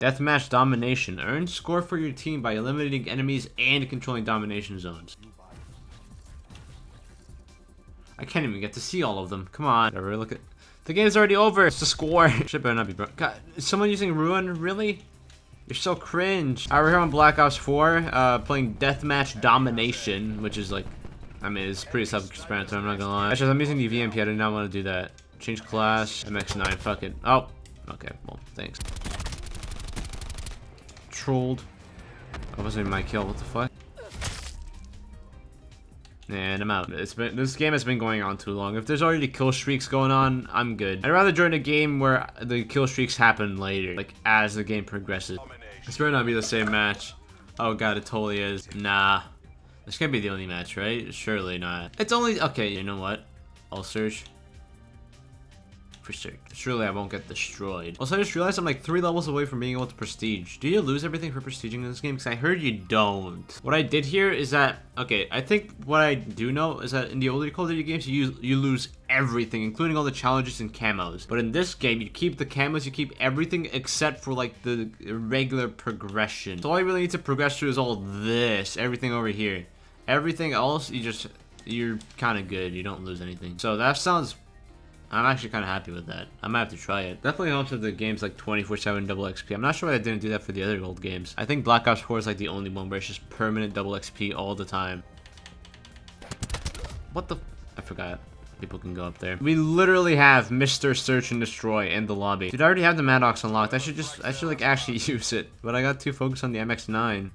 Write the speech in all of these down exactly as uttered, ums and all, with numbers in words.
Deathmatch Domination. Earn score for your team by eliminating enemies and controlling domination zones. I can't even get to see all of them. Come on. Never look at the game's already over. It's the score. Shit better not be broke. God, is someone using Ruin? Really? You're so cringe. Alright, we're here on Black Ops four, uh, playing Deathmatch Domination, which is like, I mean, it's pretty self-explanatory, I'm not gonna lie. Actually, I'm using the V M P. I do not want to do that. Change class. M X nine. Fuck it. Oh. Okay. Well, thanks. Trolled. That wasn't even my kill. What the fuck? And I'm out. It's been, this game has been going on too long. If there's already kill streaks going on, I'm good. I'd rather join a game where the kill streaks happen later, like as the game progresses. This better not be the same match. Oh god, it totally is. Nah. This can't be the only match, right? Surely not. It's only- okay, you know what? I'll search. For search. Surely I won't get destroyed. Also, I just realized I'm like three levels away from being able to prestige. Do you lose everything for prestiging in this game? Because I heard you don't. What I did here is that, okay, I think what I do know is that in the older Call of Duty games, you, you lose everything, including all the challenges and camos. But in this game, you keep the camos, you keep everything except for like the regular progression. So all you really need to progress through is all this, everything over here. Everything else, you just, you're kind of good. You don't lose anything. So that sounds, I'm actually kind of happy with that. I might have to try it. Definitely helps if the game's like twenty-four seven double X P. I'm not sure why I didn't do that for the other old games. I think Black Ops four is like the only one where it's just permanent double X P all the time. What the? I forgot. People can go up there. We literally have Mister Search and Destroy in the lobby. Dude, I already have the Maddox unlocked. I should just, I should like actually use it. But I got too focused on the M X nine.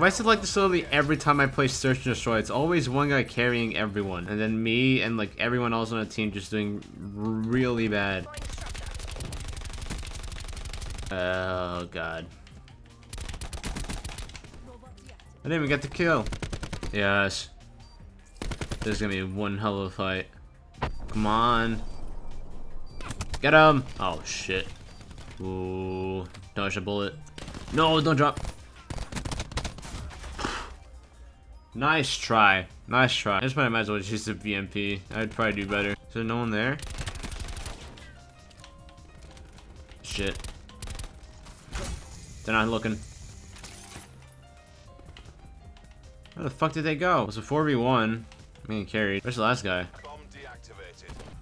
I still like this literally every time I play Search and Destroy. It's always one guy carrying everyone. And then me and like everyone else on the team just doing really bad. Oh god. I didn't even get the kill. Yes. There's gonna be one hell of a fight. Come on. Get him! Oh shit. Ooh. Dodge a bullet. No, don't drop. Nice try. Nice try. I just might, might as well just use the V M P. I'd probably do better. Is there no one there? Shit. They're not looking. Where the fuck did they go? It was a four v one. Being carried. Where's the last guy?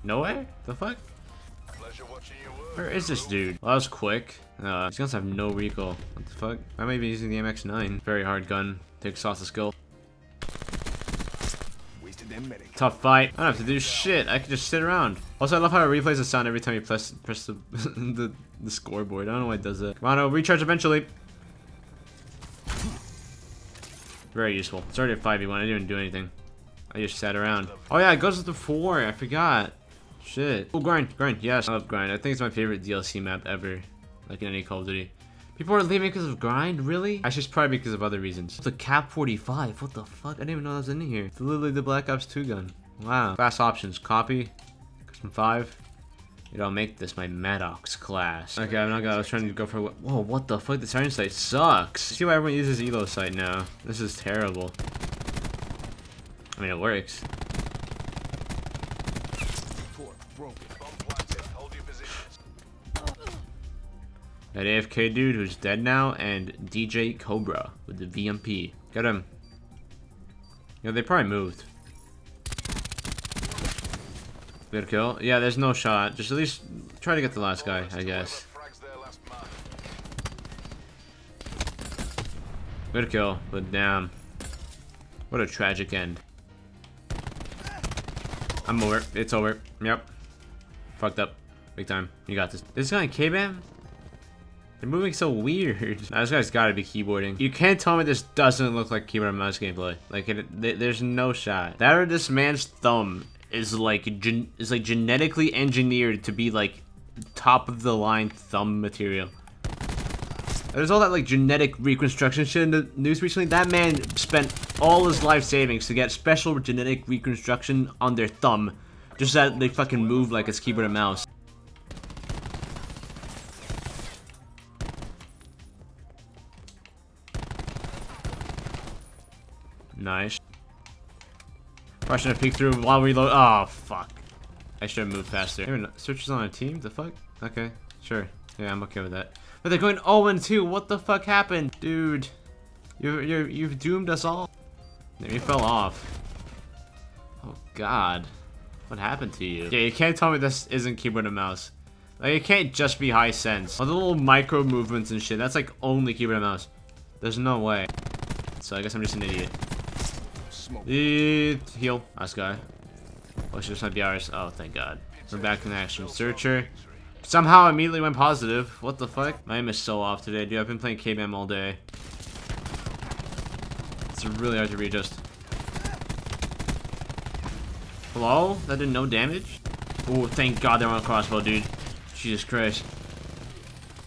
No way? The fuck? Where is this dude? Well, that was quick. Uh, these guns have no recoil. What the fuck? I might be using the M X nine. Very hard gun. Takes off the skill. Tough fight. I don't have to do shit. I can just sit around. Also, I love how it replays the sound every time you press, press the, the the scoreboard. I don't know why it does that. Come on, I'll recharge eventually. Very useful. It's already a five v one. I didn't even do anything. I just sat around. Oh yeah, it goes with the four. I forgot. Shit. Oh, grind, grind. Yes, I love grind. I think it's my favorite D L C map ever. Like in any Call of Duty. People are leaving because of grind, really? Actually, it's probably because of other reasons. The cap forty-five, what the fuck? I didn't even know that was in here. It's literally the Black Ops two gun. Wow. Class options, copy, custom five. You don't make this my Maddox class. Okay, I'm not gonna, I was trying to go for, whoa, what the fuck? This iron sight sucks. I see why everyone uses E L O sight now. This is terrible. I mean, it works. That A F K dude who's dead now, and D J Cobra with the V M P. Get him. Yeah, they probably moved. Good kill. Yeah, there's no shot. Just at least try to get the last guy, I guess. Good kill, but damn. What a tragic end. I'm over. It's over. Yep. Fucked up. Big time. You got this. This guy in K BAM? They're moving so weird. Nah, this guy's gotta be keyboarding. You can't tell me this doesn't look like keyboard and mouse gameplay. Like, it, th there's no shot. That or this man's thumb is like, gen is like genetically engineered to be like top of the line thumb material. There's all that like genetic reconstruction shit in the news recently. That man spent all his life savings to get special genetic reconstruction on their thumb. Just that they fucking move like it's keyboard and mouse. Nice. I should have peeked through while we load. Oh, fuck. I should have moved faster. Search is on a team? The fuck? Okay, sure. Yeah, I'm okay with that. But they're going oh and two. What the fuck happened? Dude, you you you've doomed us all. There, you fell off. Oh god. What happened to you? Yeah, you can't tell me this isn't keyboard and mouse. Like, it can't just be high sense. All the little micro movements and shit, that's like only keyboard and mouse. There's no way. So I guess I'm just an idiot. Smoke. E heal. Last guy. Oh, she just might be ours. Oh, thank god. We're back in action. Searcher. Somehow immediately went positive. What the fuck? My aim is so off today, dude. I've been playing K B A M all day. It's really hard to readjust. Hello? That did no damage? Oh, thank god they were on crossbow, dude. Jesus Christ.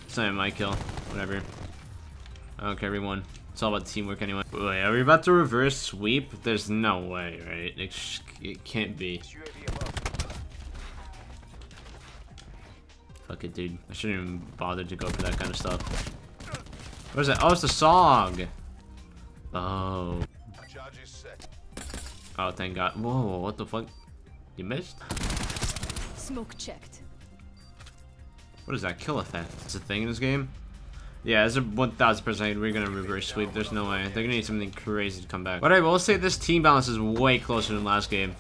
It's not even my kill. Whatever. I don't care, everyone. It's all about teamwork anyway. Wait, are we about to reverse sweep? There's no way, right? It, sh it can't be. Fuck it, dude. I shouldn't even bother to go for that kind of stuff. Where's that? Oh, it's the S O G! Oh. Oh, thank god. Whoa, what the fuck? You missed? Smoke checked. What is that? Kill effect. It's a thing in this game? Yeah, there's a one thousand percent we're gonna reverse sweep. There's no way. They're gonna need something crazy to come back. But I will say this team balance is way closer than last game.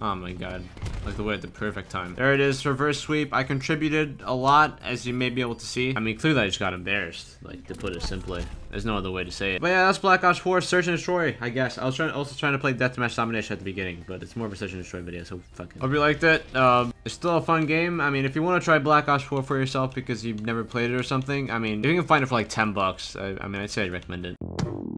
Oh my god. Like the way at the perfect time. There it is, reverse sweep. I contributed a lot, as you may be able to see. I mean, clearly I just got embarrassed, like, to put it simply. There's no other way to say it. But yeah, that's Black Ops four, Search and Destroy, I guess. I was trying, also trying to play Deathmatch Domination at the beginning, but it's more of a Search and Destroy video, so fuck it. Hope you liked it. Um, it's still a fun game. I mean, if you want to try Black Ops four for yourself because you've never played it or something, I mean, if you can find it for like ten bucks, I, I mean, I'd say I'd recommend it.